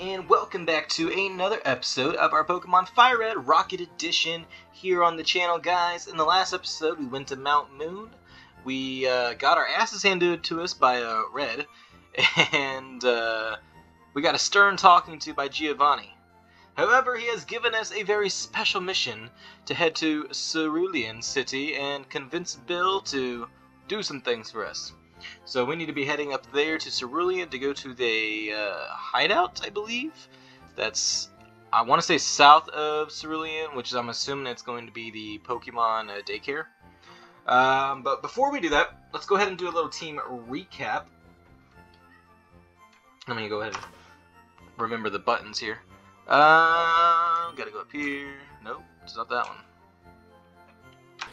and welcome back to another episode of our Pokemon FireRed Rocket Edition here on the channel, guys. In the last episode, we went to Mount Moon. We got our asses handed to us by Red, and we got a stern talking to by Giovanni. However, he has given us a very special mission to head to Cerulean City and convince Bill to do some things for us. So we need to be heading up there to Cerulean to go to the hideout, I believe. That's, I want to say, south of Cerulean, which is, I'm assuming it's going to be the Pokemon Daycare. But before we do that, let's go ahead and do a little team recap. Let me go ahead and remember the buttons here. Gotta go up here. Nope, it's not that one.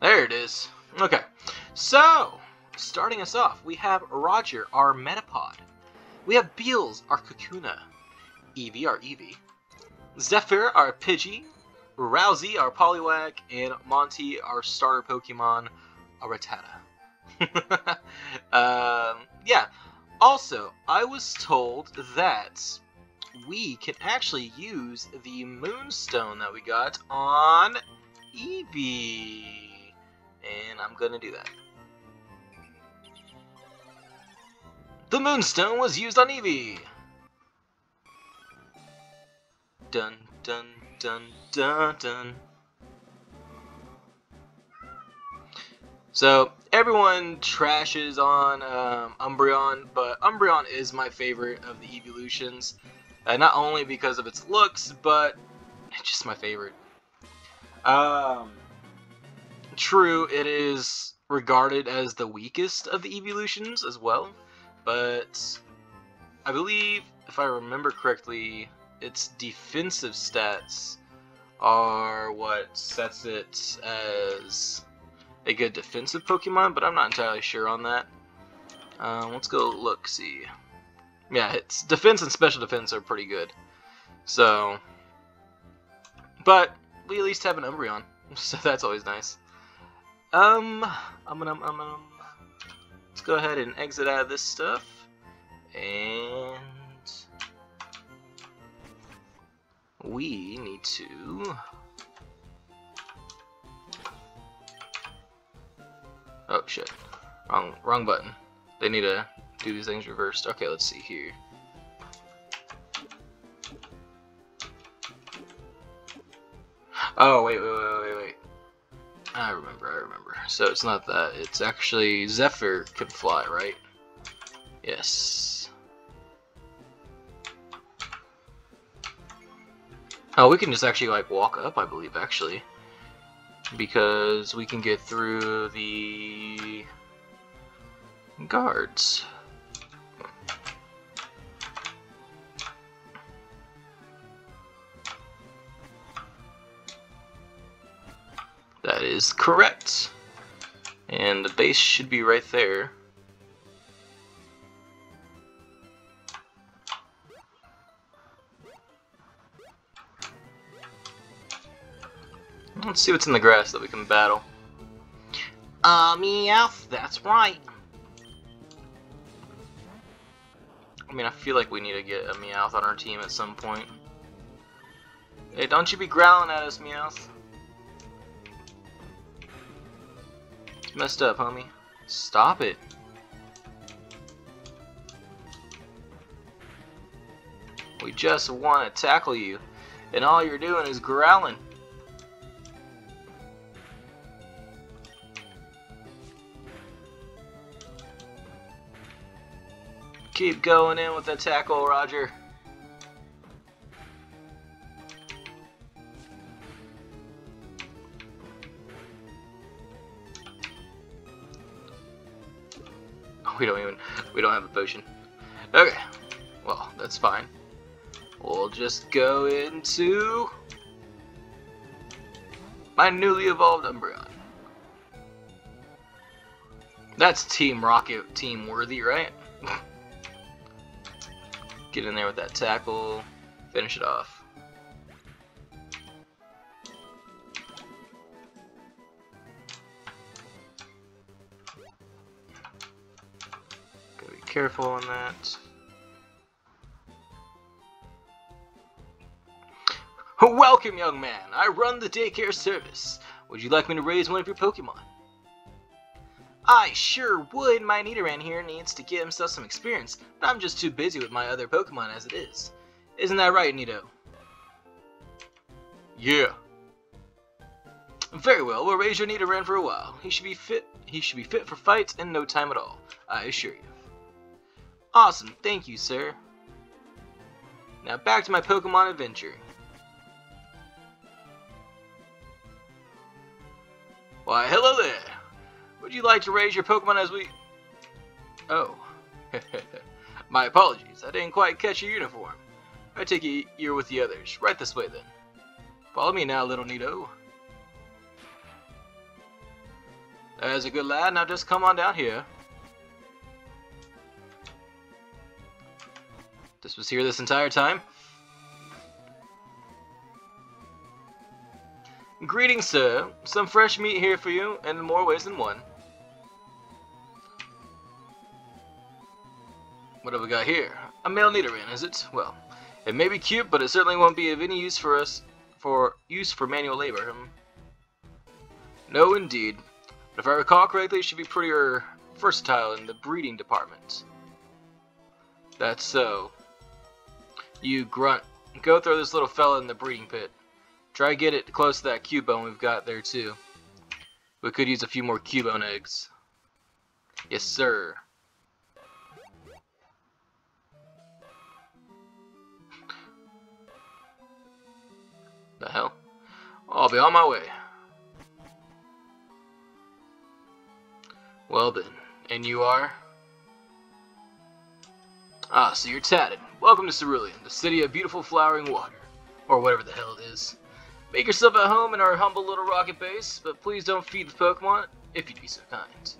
There it is. Okay. So, starting us off, we have Roger, our Metapod. We have Beals, our Kakuna. Eevee, our Eevee. Zephyr, our Pidgey. Rousey, our Poliwag. And Monty, our starter Pokemon, our Rattata. Yeah. Also, I was told that we can actually use the Moonstone that we got on Eevee. And I'm gonna do that. The Moonstone was used on Eevee! Dun dun dun dun dun. So, everyone trashes on Umbreon, but Umbreon is my favorite of the Eeveelutions. Not only because of its looks, but it's just my favorite. True, it is regarded as the weakest of the Eeveelutions as well, but I believe, if I remember correctly, its defensive stats are what sets it as a good defensive Pokemon, but I'm not entirely sure on that. Let's go look-see. Yeah, its defense and special defense are pretty good. So, but we at least have an Umbreon, so that's always nice. Let's go ahead and exit out of this stuff, and we need to, oh shit, wrong button. They need to do these things reversed. Okay, let's see here. Oh, wait. I remember. So it's not that. It's actually Zephyr can fly, right? Yes. Oh, we can just actually, like, walk up, I believe, actually. Because we can get through the guards. That is correct. And the base should be right there. Let's see what's in the grass that we can battle. Meowth, that's right. I mean, I feel like we need to get a Meowth on our team at some point. Hey, don't you be growling at us, Meowth. Messed up, homie. Stop it. We just want to tackle you, and all you're doing is growling. Keep going in with the tackle, Roger. We don't have a potion. Okay. Well, that's fine. We'll just go into my newly evolved Umbreon. That's Team Rocket, team worthy, right? Get in there with that tackle. Finish it off. Careful on that. Welcome, young man. I run the daycare service. Would you like me to raise one of your Pokemon? I sure would. My Nidoran here needs to get himself some experience, but I'm just too busy with my other Pokemon as it is. Isn't that right, Nido? Yeah. Very well, we'll raise your Nidoran for a while. He should be fit for fights in no time at all, I assure you. Awesome, thank you, sir. Now back to my Pokemon adventure. Why, hello there! Would you like to raise your Pokemon as we... Oh. My apologies, I didn't quite catch your uniform. I take it you're with the others. Right this way, then. Follow me now, little Nido. There's a good lad, now just come on down here. This was here this entire time. Greetings, sir. Some fresh meat here for you, and in more ways than one. What have we got here? A male Nidoran, is it? Well, it may be cute, but it certainly won't be of any use for us for manual labor. No, indeed. But if I recall correctly, it should be prettier versatile in the breeding department. That's so. You grunt. Go throw this little fella in the breeding pit. Try to get it close to that Cubone we've got there too. We could use a few more Cubone eggs. Yes, sir. The hell? I'll be on my way. Well then, and you are? Ah, so you're tatted. Welcome to Cerulean, the city of beautiful flowering water. Or whatever the hell it is. Make yourself at home in our humble little rocket base, but please don't feed the Pokemon, if you'd be so kind.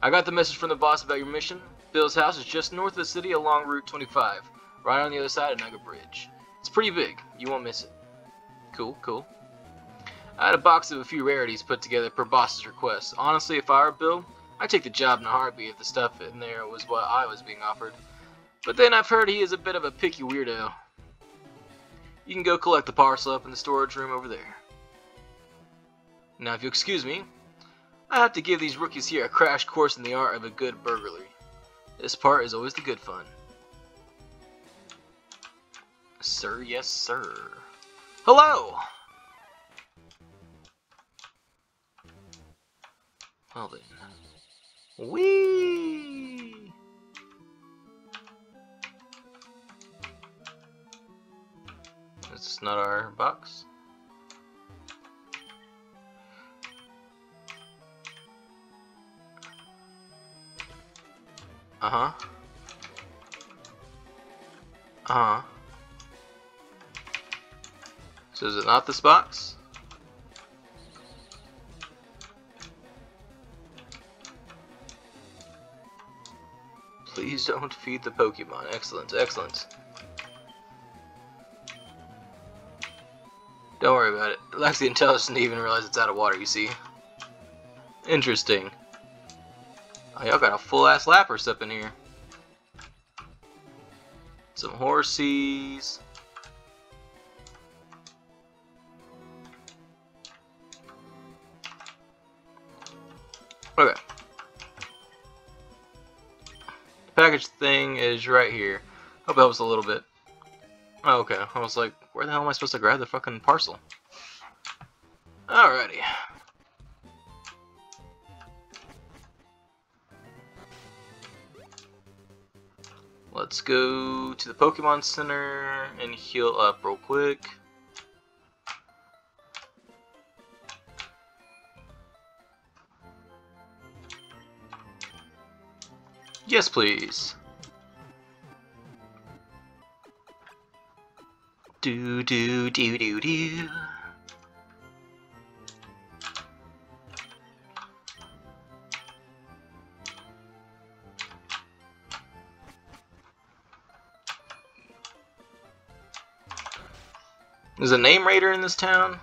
I got the message from the boss about your mission. Bill's house is just north of the city along Route 25, right on the other side of Nugget Bridge. It's pretty big, you won't miss it. Cool, cool. I had a box of a few rarities put together per boss's request. Honestly, if I were Bill, I'd take the job in a heartbeat if the stuff in there was what I was being offered. But then I've heard he is a bit of a picky weirdo. You can go collect the parcel up in the storage room over there. Now, if you'll excuse me, I have to give these rookies here a crash course in the art of a good burglary. This part is always the good fun. Sir, yes, sir. Hello! Well then. Whee! That's not our box. Uh-huh. Uh-huh. So is it not this box? Please don't feed the Pokemon. Excellent, excellent. Don't worry about it. It lacks the intelligence to even realize it's out of water, you see. Interesting. Oh, y'all got a full-ass Lapras up in here. Some horsies. Okay. The package thing is right here. Hope that helps a little bit. Oh, okay, I was like, where the hell am I supposed to grab the fucking parcel? Alrighty. Let's go to the Pokemon Center and heal up real quick. Yes, please. Do do do do do. There's a name raider in this town.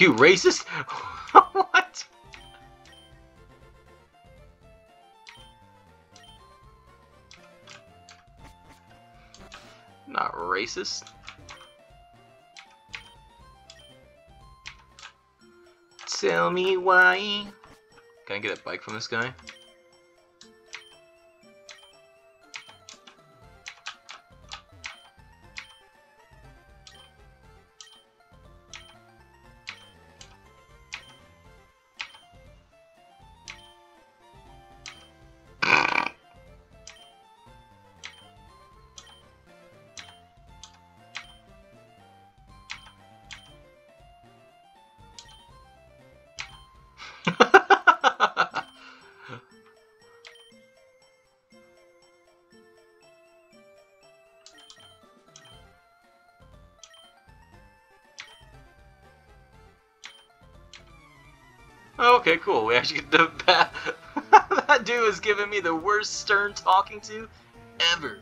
You racist? What? racist? Tell me why. Can I get that bike from this guy? Okay, cool. We actually get the that dude is giving me the worst stern talking to ever.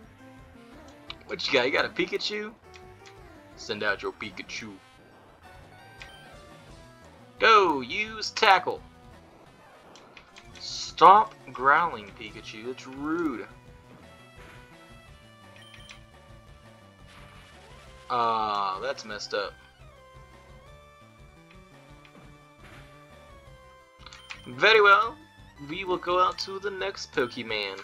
What you got? You got a Pikachu? Send out your Pikachu. Go use tackle. Stop growling, Pikachu. It's rude. Ah, that's messed up. Very well, we will go out to the next Pokemon.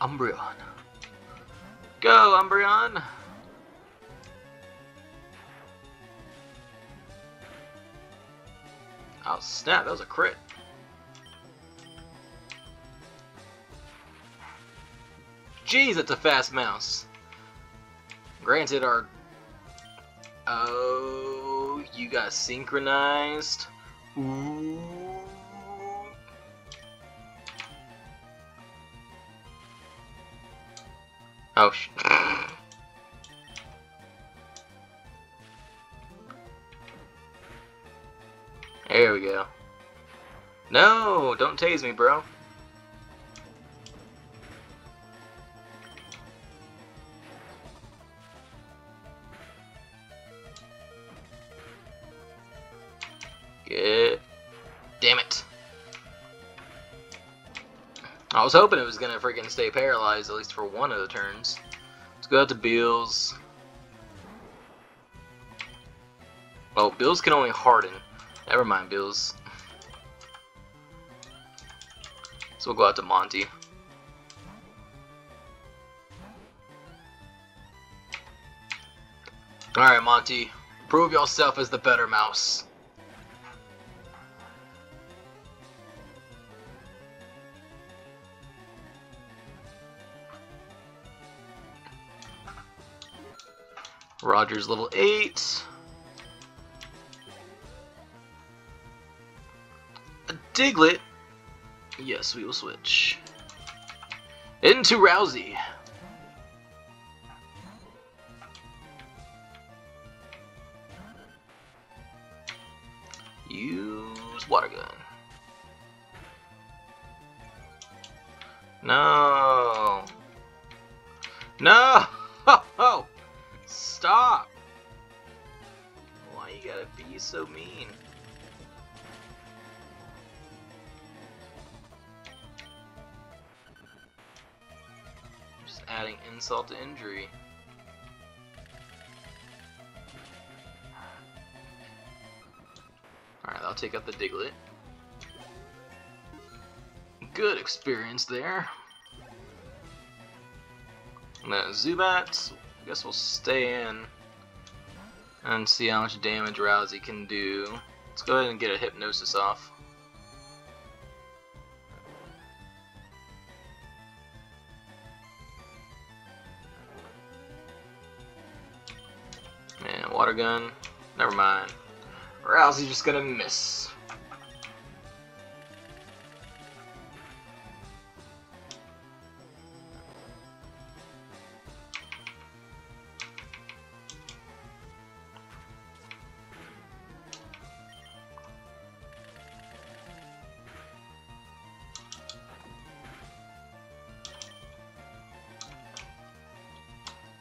Umbreon. Go, Umbreon! Oh snap, that was a crit. Jeez, that's a fast mouse. Granted, our... Oh, you got synchronized. Ooh. Oh sh. There we go. No, don't tase me, bro. I was hoping it was gonna freaking stay paralyzed at least for one of the turns. Let's go out to Beals. Oh, Beals can only harden. Never mind, Beals. So we'll go out to Monty. Alright, Monty. Prove yourself as the better mouse. Roger's level 8. A Diglett. Yes, we will switch into Rousey. Use water gun. No. No. Oh. Stop! Why you gotta be so mean? Just adding insult to injury. Alright, I'll take out the Diglett. Good experience there. And then Zubat. I guess we'll stay in and see how much damage Rousey can do. Let's go ahead and get a Hypnosis off. And Water Gun. Never mind. Rousey's just gonna miss.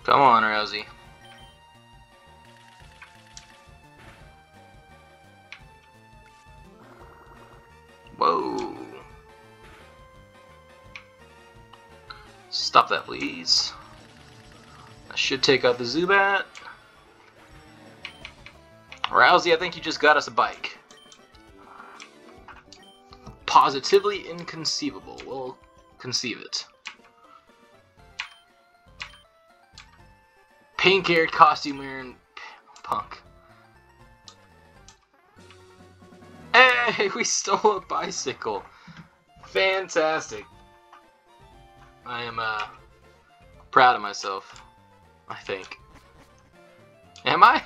Come on, Rousey. Whoa. Stop that, please. Should take out the Zubat. Rousey, I think you just got us a bike. Positively inconceivable. We'll conceive it. Pink-haired costume wearing punk. Hey, we stole a bicycle. Fantastic. I am proud of myself, I think. Am I?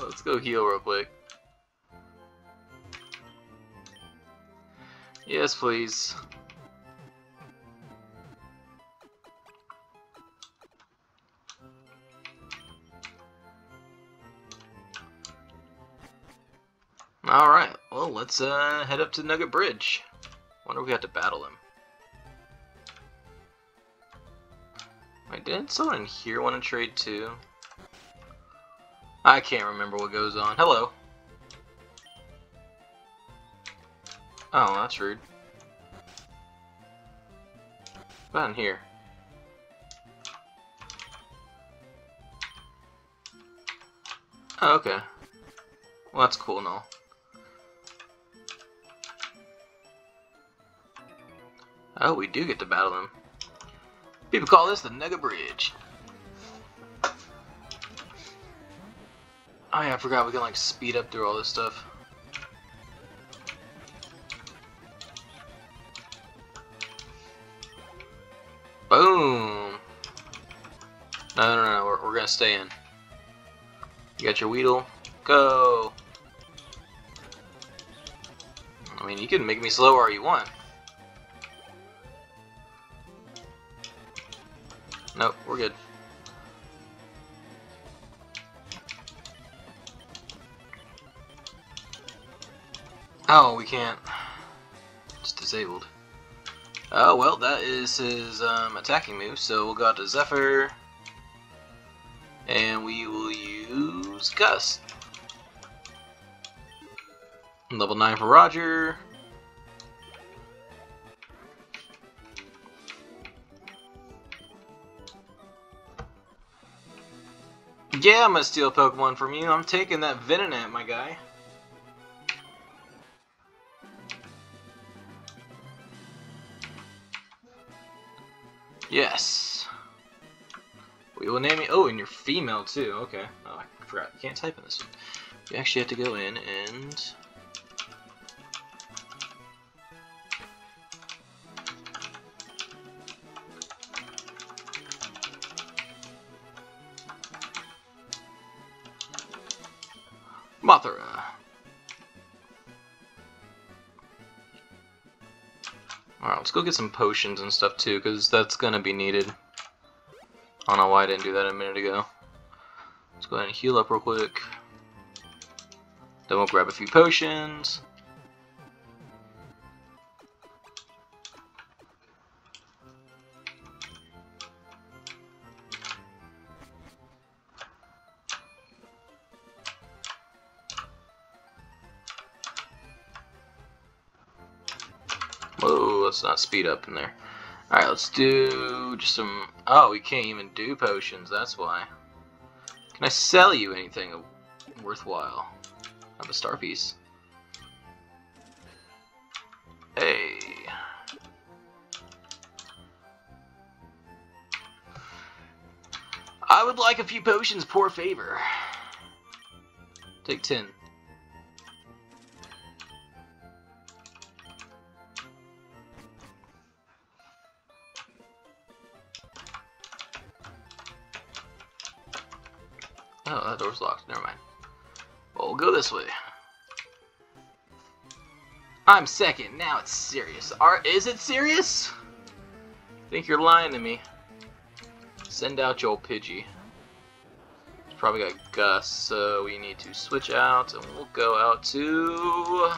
Let's go heal real quick. Yes, please. Alright, well, let's head up to Nugget Bridge. Wonder if we have to battle him. Wait, didn't someone in here want to trade too? I can't remember what goes on. Hello. Oh, that's rude. What's down here? Oh, okay. Well, that's cool and all. Oh, we do get to battle him. People call this the Nugget Bridge. Oh yeah, I forgot we can like speed up through all this stuff. Boom! No, we're gonna stay in. You got your Weedle. Go! I mean, you can make me slower all you want. Nope, we're good. Oh, we can't. It's disabled. Oh, well, that is his attacking move, so we'll go out to Zephyr. And we will use Gust. Level 9 for Roger. Yeah, I'm gonna steal Pokemon from you. I'm taking that Venonat, my guy. Yes. We will name you. Oh, and you're female too. Okay. Oh, I forgot. You can't type in this one. You actually have to go in and. Mothra. Alright, let's go get some potions and stuff too, because that's going to be needed. I don't know why I didn't do that a minute ago. Let's go ahead and heal up real quick. Then we'll grab a few potions. Let's not speed up in there. Alright, let's do just some... Oh, we can't even do potions, that's why. Can I sell you anything worthwhile? I have a star piece. Hey. I would like a few potions, poor favor. Take 10. Oh, that door's locked. Never mind. Well, we'll go this way. I'm second. Now it's serious. Is it serious? I think you're lying to me. Send out your old Pidgey. It's probably got Gus, so we need to switch out, and we'll go out to...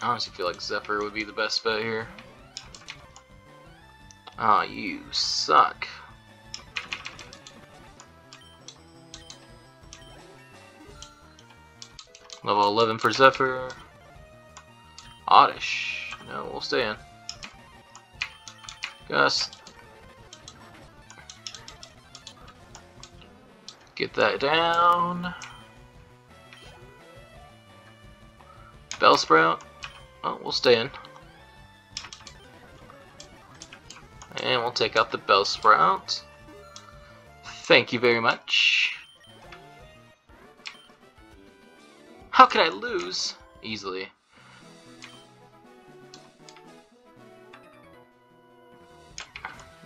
I honestly feel like Zephyr would be the best bet here. Aw, you suck. Level 11 for Zephyr. Oddish. No, we'll stay in. Gus. Get that down. Bellsprout. Oh, we'll stay in. And we'll take out the Bellsprout. Thank you very much. How could I lose? Easily.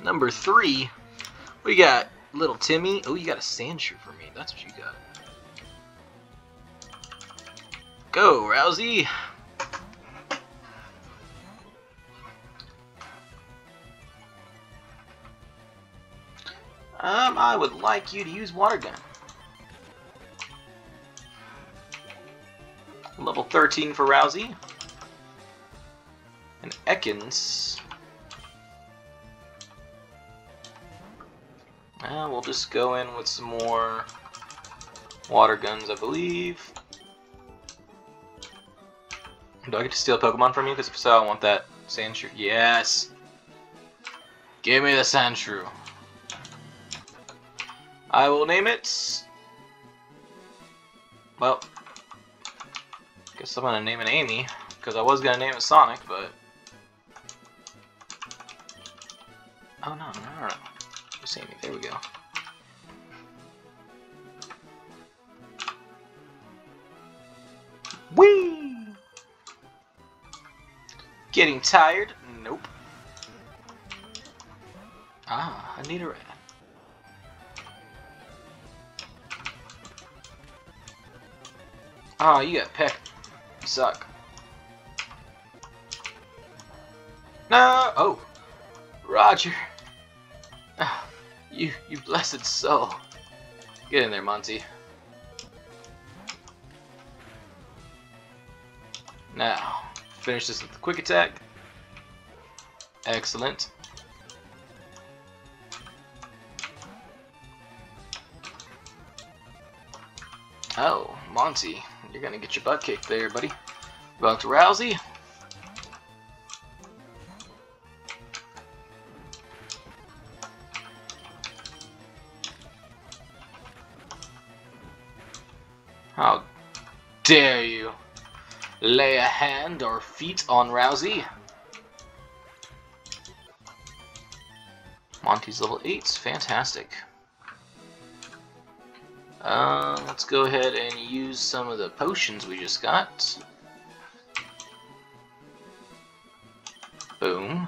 Number 3, we got little Timmy. Oh, you got a Sandshrew for me. That's what you got. Go, Rousey. I would like you to use Water Gun. Level 13 for Rousey. And Ekans. We'll just go in with some more water guns, I believe. Do I get to steal Pokemon from you? Because if so, I want that Sandshrew. Yes! Give me the Sandshrew. I will name it... Well... Guess I'm gonna name it Amy. Because I was gonna name it Sonic, but... Oh no, no, no. Amy. There we go. Whee! Getting tired? Nope. Ah, I need a red. Ah, you got pecked. You suck. No! Oh! Roger! You blessed soul. Get in there, Monty. Now, finish this with the quick attack. Excellent. Oh, Monty, you're gonna get your butt kicked there, buddy. Back to Rousey. How dare you lay a hand or feet on Rousey? Monty's level 8, fantastic. Let's go ahead and use some of the potions we just got. Boom.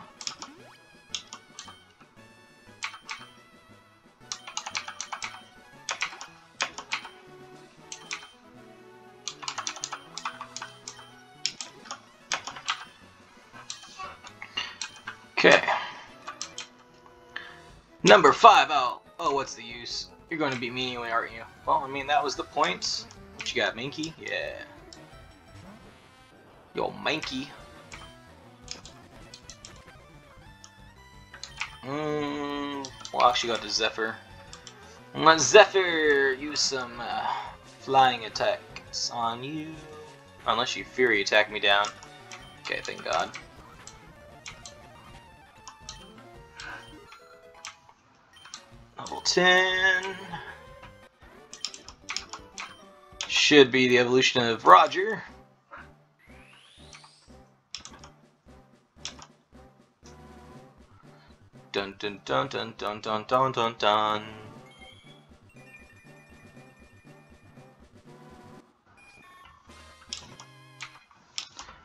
Number 5, oh, what's the use? You're going to beat me anyway, aren't you? Well, I mean, that was the point. What you got, Minky? Yeah. Yo, Minky. Well, actually got the Zephyr. Let Zephyr use some flying attacks on you. Unless you Fury attack me down. Okay, thank God. Level 10 should be the evolution of Roger. Dun dun dun dun dun dun dun dun dun.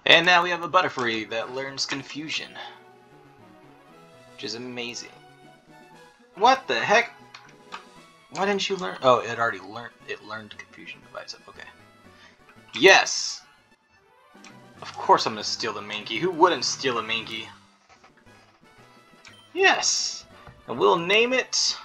And now we have a Butterfree that learns Confusion, which is amazing. What the heck? Why didn't you learn? Oh, it already learned. It learned Confusion by itself. Okay. Yes. Of course, I'm gonna steal the Minky. Who wouldn't steal a Minky? Yes. And we'll name it.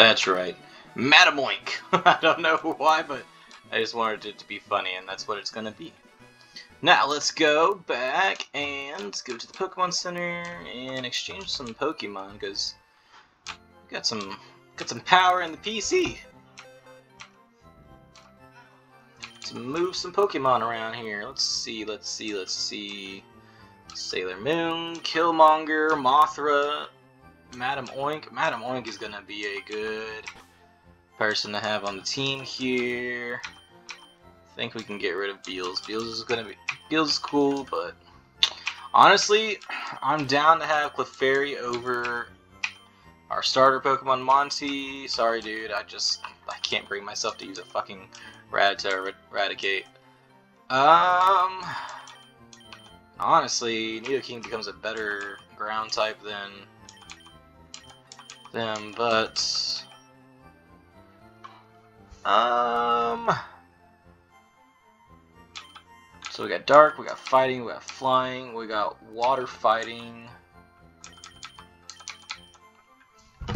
That's right. Matamoink! I don't know why, but I just wanted it to be funny, and that's what it's gonna be. Now, let's go back and go to the Pokemon Center and exchange some Pokemon, because we got some power in the PC to move some Pokemon around here. Let's see. Sailor Moon, Killmonger, Mothra, Madam Oink. Madam Oink is gonna be a good person to have on the team here. I think we can get rid of Beals. Beals is cool, but honestly, I'm down to have Clefairy over our starter Pokemon Monty. Sorry, dude. I can't bring myself to use a fucking Rattata or Raticate. Honestly, Nidoking becomes a better ground type than them, but so we got dark, we got fighting, we got flying, we got water fighting. I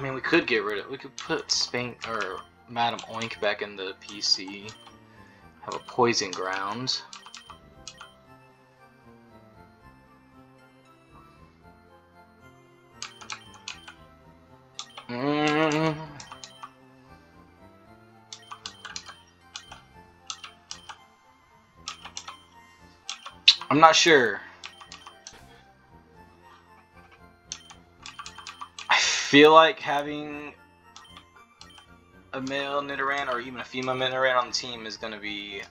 mean, we could get rid of, we could put Spank or Madam Oink back in the PC. Have a poison ground. I'm not sure. I feel like having a male Nidoran or even a female Nidoran on the team is going to be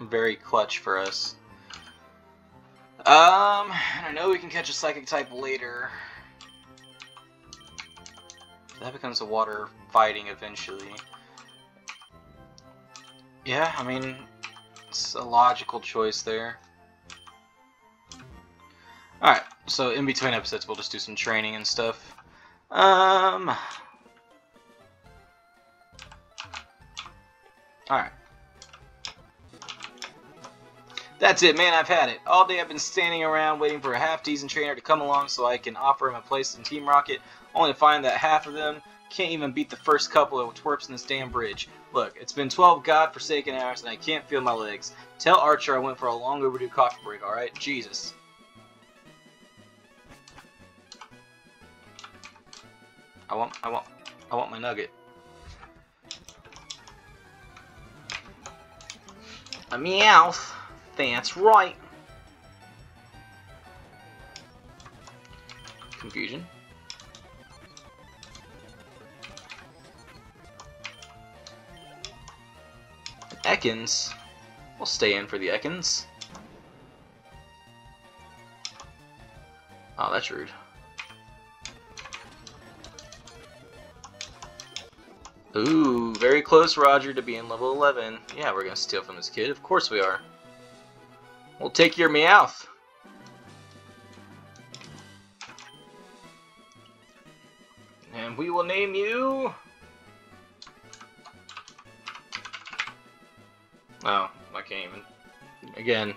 very clutch for us. I know we can catch a psychic type later. That becomes a water fighting eventually. Yeah, I mean, it's a logical choice there. Alright, so in between episodes we'll just do some training and stuff. Alright. That's it, man. I've had it. All day I've been standing around waiting for a half-decent trainer to come along so I can offer him a place in Team Rocket, only to find that half of them can't even beat the first couple of twerps in this damn bridge. Look, it's been 12 godforsaken hours and I can't feel my legs. Tell Archer I went for a long overdue coffee break, alright? Jesus. I want my nugget. A Meowth. That's right. Confusion. Ekans. We'll stay in for the Ekans. Oh, that's rude. Ooh, very close, Roger, to being level 11. Yeah, we're gonna steal from this kid. Of course we are. We'll take your Meowth. And we will name you... Oh, I can't even... Again,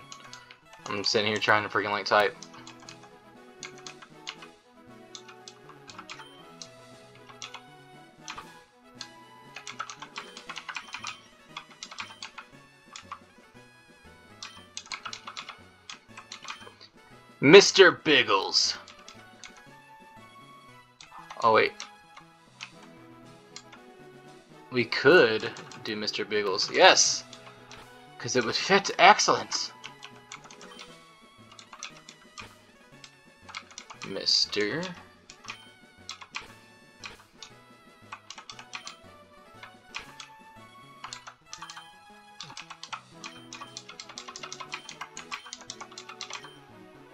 I'm sitting here trying to freaking like type. Mr. Biggles. Oh wait. We could do Mr. Biggles. Yes. Because it would fit excellent. Mr.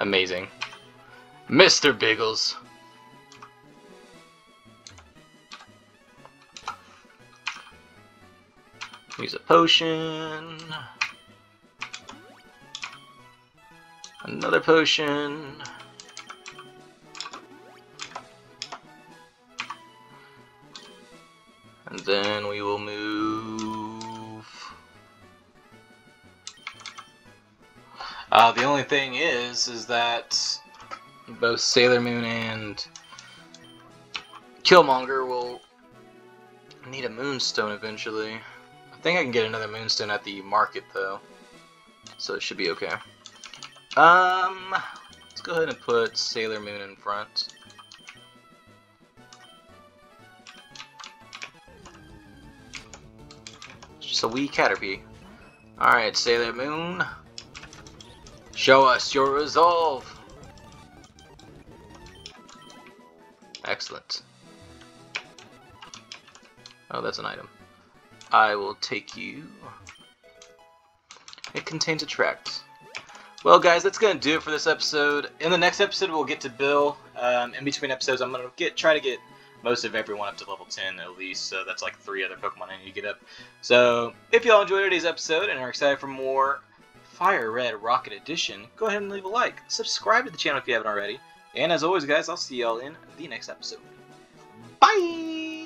Amazing. Mr. Biggles. Use a potion. Another potion. And then we will move. The only thing is that both Sailor Moon and Killmonger will need a Moonstone eventually. I think I can get another Moonstone at the market though, so it should be okay. Let's go ahead and put Sailor Moon in front. Just a wee Caterpie. Alright, Sailor Moon, show us your resolve! Excellent. Oh, that's an item. I will take you. It contains a tract. Well, guys, that's going to do it for this episode. In the next episode, we'll get to Bill. In between episodes, I'm going to try to get most of everyone up to level 10 at least, so that's like 3 other Pokemon I need to get up. So, if y'all enjoyed today's episode and are excited for more FireRed Rocket Edition, go ahead and leave a like. Subscribe to the channel if you haven't already. And as always, guys, I'll see y'all in the next episode. Bye!